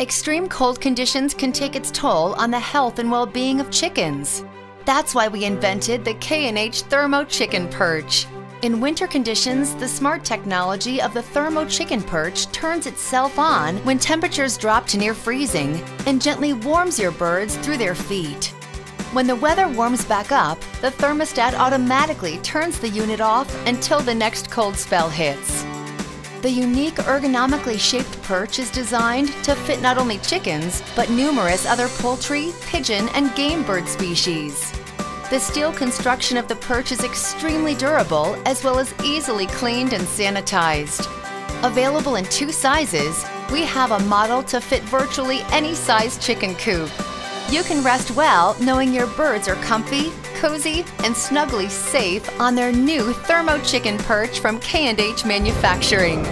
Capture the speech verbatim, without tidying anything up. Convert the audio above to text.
Extreme cold conditions can take its toll on the health and well-being of chickens. That's why we invented the K and H Thermo-Chicken Perch. In winter conditions, the smart technology of the Thermo-Chicken Perch turns itself on when temperatures drop to near freezing and gently warms your birds through their feet. When the weather warms back up, the thermostat automatically turns the unit off until the next cold spell hits. The unique ergonomically shaped perch is designed to fit not only chickens, but numerous other poultry, pigeon, and game bird species. The steel construction of the perch is extremely durable as well as easily cleaned and sanitized. Available in two sizes, we have a model to fit virtually any size chicken coop. You can rest well knowing your birds are comfy, cozy, and snugly safe on their new Thermo-Chicken Perch from K and H Manufacturing.